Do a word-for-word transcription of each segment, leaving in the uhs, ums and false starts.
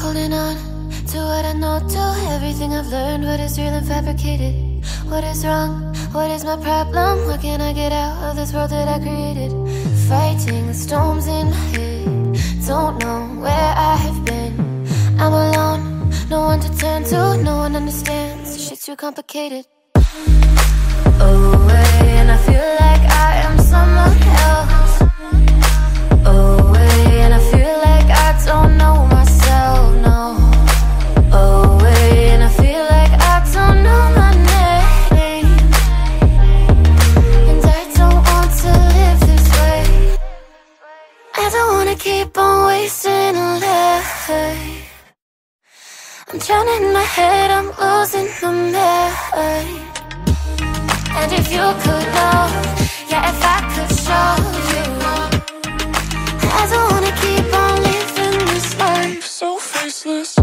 Holding on to what I know, to everything I've learned. What is real and fabricated? What is wrong? What is my problem? Why can't I get out of this world that I created? Fighting the storms in my head, don't know where I have been. I'm alone, no one to turn to, no one understands. Shit's too complicated. Away, and I feel like I am someone else. Away, and I feel like I don't know myself, no. Away, and I feel like I don't know my name. And I don't want to live this way. I don't want to keep on wasting a life. I'm drowning in my head, I'm losing my mind. And if you could know, yeah, if I could show you, I don't wanna keep on living this life so faceless.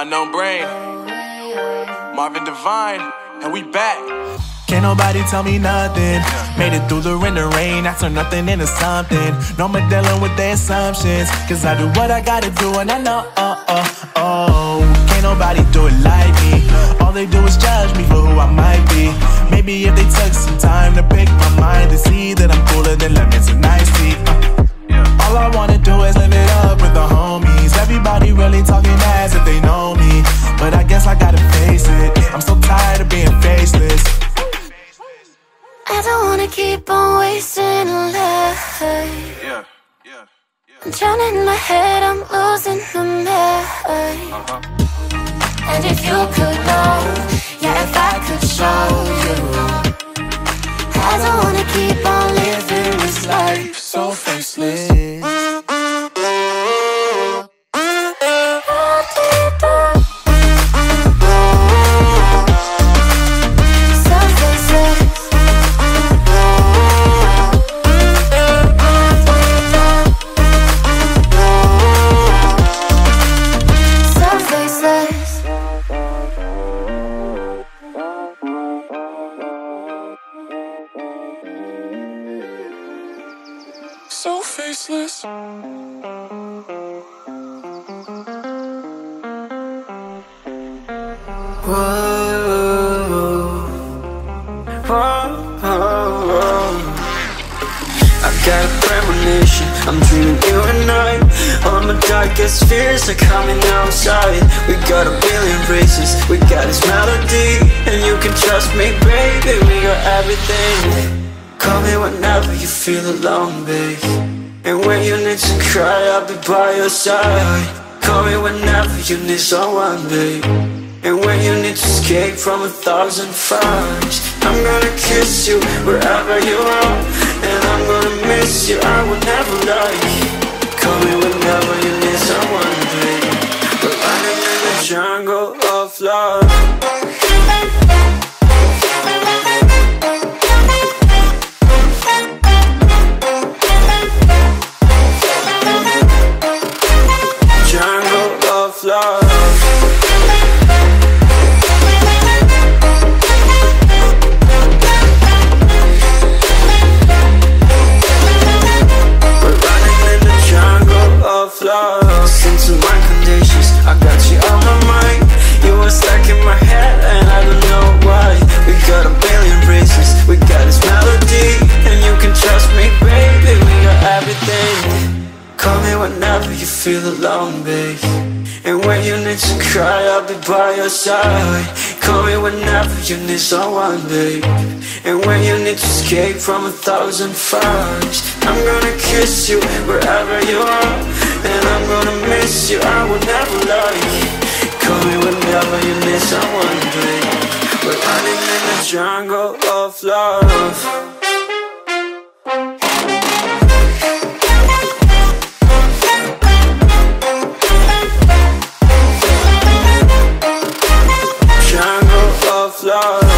Unknown Brain, Marvin Devine, and we back. Can't nobody tell me nothing. Made it through the rain, the rain. I turn nothing into something. No more dealing with the assumptions, cause I do what I gotta do, and I know, oh, oh, oh. Can't nobody do it like me. All they do is judge me for who I might be. Maybe if they took some time to pick my mind, to see that I'm cooler than lemons and iced tea. uh. All I wanna do is live it up with the homies. Everybody really talking as if they know me, but I guess I gotta face it. I'm so tired of being faceless. I don't wanna keep on wasting a life. Yeah, yeah, yeah. I'm drowning in my head, I'm losing my mind. Uh-huh. And if you could know, yeah, if I could show you, I don't wanna keep on living this life so faceless. So faceless. I'm dreaming you and I. All my darkest fears are coming outside. We got a billion races, we got this melody, and you can trust me, baby, we got everything. Call me whenever you feel alone, babe, and when you need to cry, I'll be by your side. Call me whenever you need someone, babe, and when you need to escape from a thousand fires. I'm gonna kiss you wherever you are, and I'm gonna miss you, I will never lie. Call me whenever you need someone, baby. But I'm in the jungle of love. Jungle of love. Alone, babe, and when you need to cry, I'll be by your side. Call me whenever you need someone, babe, and when you need to escape from a thousand fires. I'm gonna kiss you wherever you are, and I'm gonna miss you, I will never lie. Call me whenever you need someone, babe. We're running in the jungle of love. Love.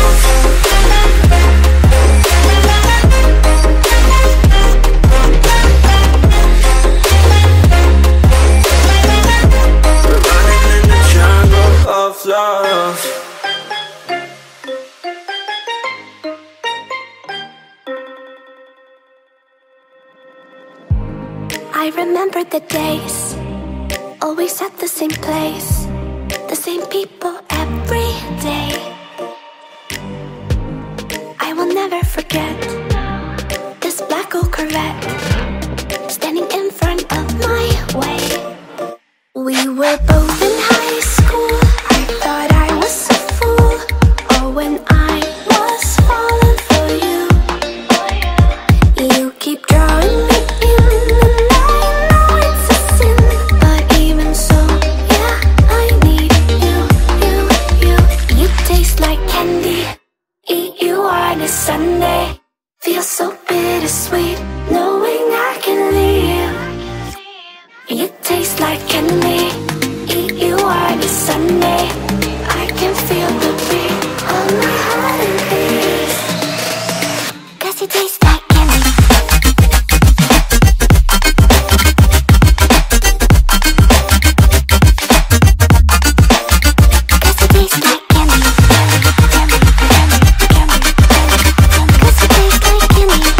love. I remember the days, always at the same place, the same people every day. I will never forget this black old Corvette standing in front of my way. We were both in high school. I thought I was a fool. Oh, when I was falling for you, you keep drawing me in, and I know it's a sin. But even so, yeah, I need you, you, you. You taste like candy. Eat you on a Sunday. Feel so bittersweet, knowing I can leave. You taste like candy. Eat you on a Sunday. I can feel the beat of my heart in peace. 'Cause you taste like candy.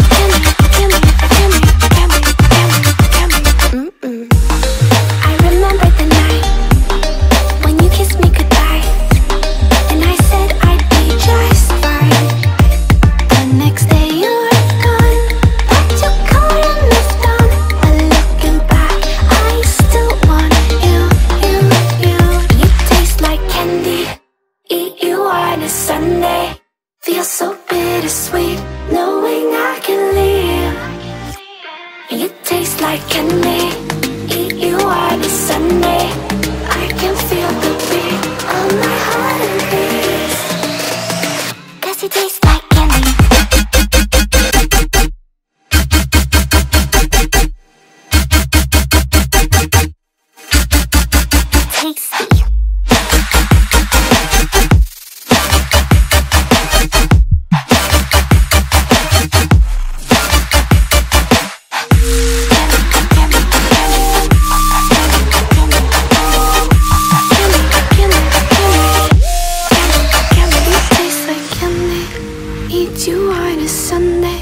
Sunday, feels so bittersweet, knowing I can live. You taste like candy. Eat you on a Sunday. I can feel the beat of my heart in peace. 'Cause you taste. You on a Sunday,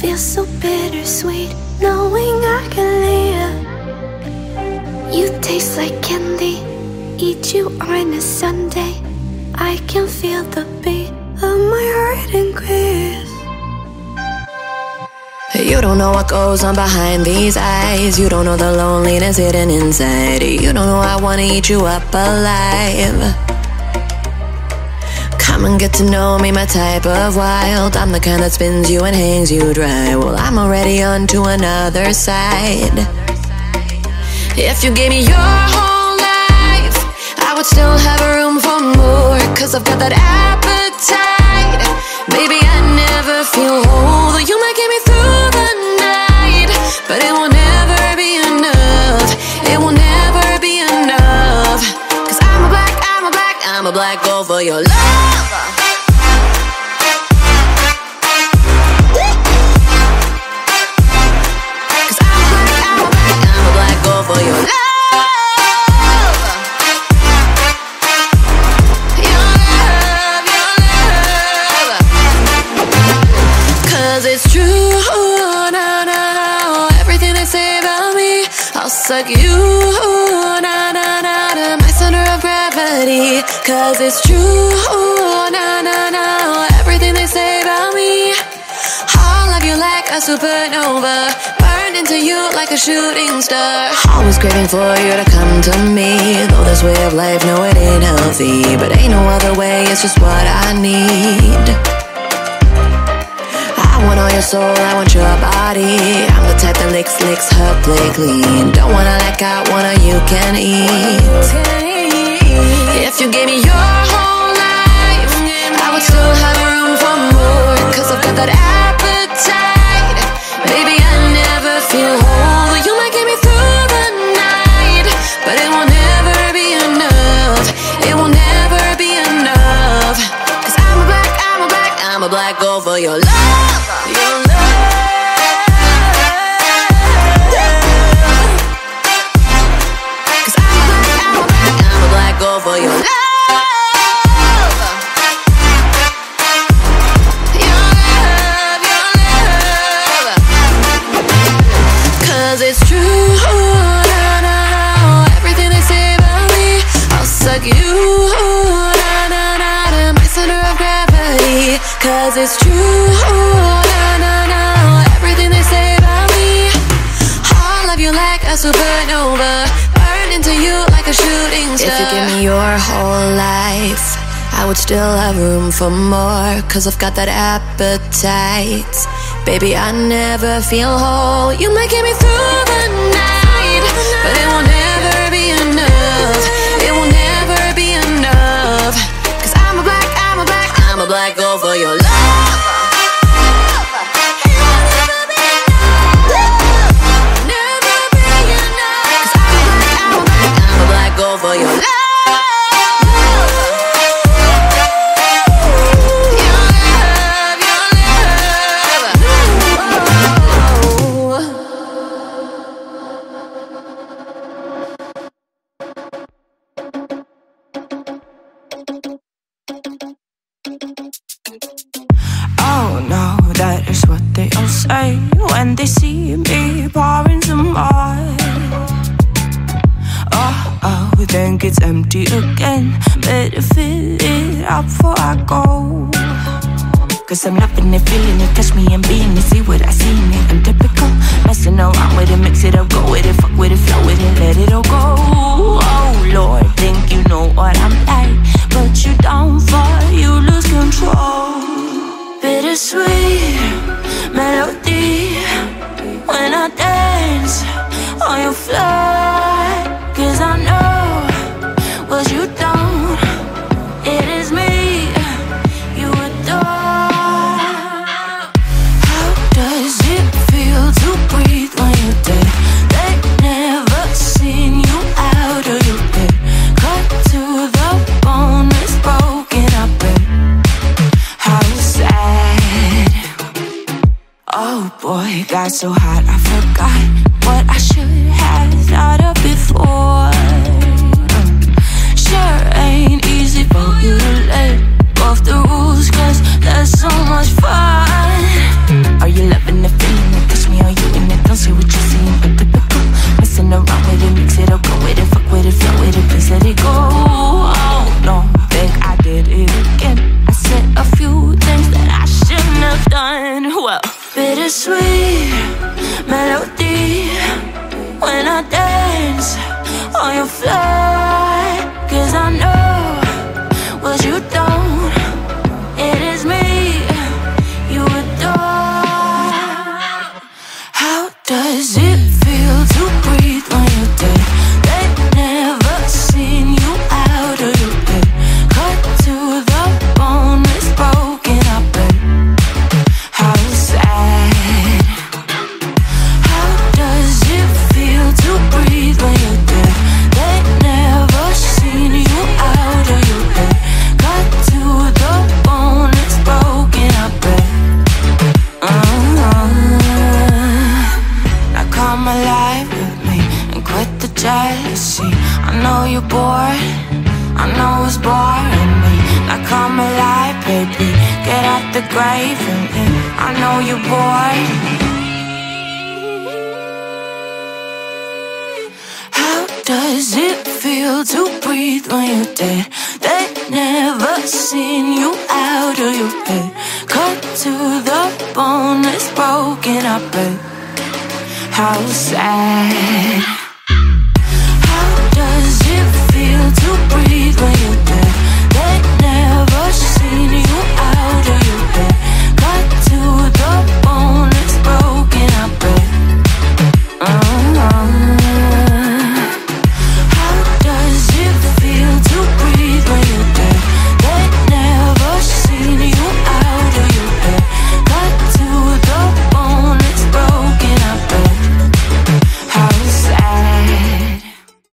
feels so bittersweet, knowing I can live. You taste like candy. Eat you on a Sunday. I can feel the beat of my heart increase. You don't know what goes on behind these eyes. You don't know the loneliness hidden inside. You don't know I wanna eat you up alive. Come and get to know me, my type of wild. I'm the kind that spins you and hangs you dry. Well, I'm already on to another side. If you gave me your whole life, I would still have room for more. 'Cause I've got that appetite. Baby, I never feel whole. You might get me through the night, but it won't ever be enough. It will never be enough. 'Cause I'm a black, I'm a black, I'm a black girl for your love. Suck you, na na na na, my center of gravity. 'Cause it's true, na na na, everything they say about me. All of you like a supernova, burned into you like a shooting star. Always craving for you to come to me. Though this way of life, no, it ain't healthy, but ain't no other way. It's just what I need. I want all your soul, I want your body. I'm the type that licks, licks her play clean. Don't wanna let go, wanna you can eat. If you gave me your whole life, I would still have room for more. 'Cause I've got that appetite. Baby, I never feel whole. You might get me through the night, but it will never be enough. It will never be enough. 'Cause I'm a black, I'm a black, I'm a black girl for your love. Your love. Cause I'm a black, I'm a black, I'm a black girl for your love. 'Cause it's true, na na na, everything they say about me. I love you like a supernova, burn into you like a shooting star. If you give me your whole life, I would still have room for more, 'cause I've got that appetite. Baby, I never feel whole. You might get me through the night, but it won't ever be enough. It will never be enough, 'cause I'm a black, I'm a black, I'm a black girl for your love. It'll never be enough, 'cause I'm a black, I'm a black, I'm a black girl for your love. When they see me pouring some more, oh, oh, then gets empty again. Better fill it up before I go, 'cause I'm loving it, feeling it, touch me and being it. See what I see in it, I'm typical. Messing around with it, mix it up, go with it, fuck with it, flow with it, let it all go. Oh Lord, think you know what I'm like, but you don't fall, you lose control. Bittersweet melody when I dance on your floor, 'cause I know what you don't, it is me you adore. How does it feel to breathe when you're dead? They've never seen you out of your bed. Cut to the bone, it's broken, I bet. How sad. Oh boy, got so hot I forgot what I should have thought of before. Sure ain't easy for you to let go of the rules, 'cause that's so much fun. Are you loving the feeling that touch me? Are you in it? Don't see what you're seeing, but typical. Messing around with it, mix it up, go with it, fuck with it, flow with it, please let it go. Oh no, think I did it again. I said a few things that I shouldn't have done. Well, bittersweet melody when I dance on your floor, 'cause I know what you don't, it is me you adore. How does it feel to breathe when you're dead? They've never seen you out of your bed. Cut to the bone, it's broken, I bet. Jealousy, I know you're bored, I know it's boring me. Now come alive, baby, get out the grave and in. I know you're bored. How does it feel to breathe when you're dead? They've never seen you out of your bed. Cut to the bone, it's broken, I bet. How sad.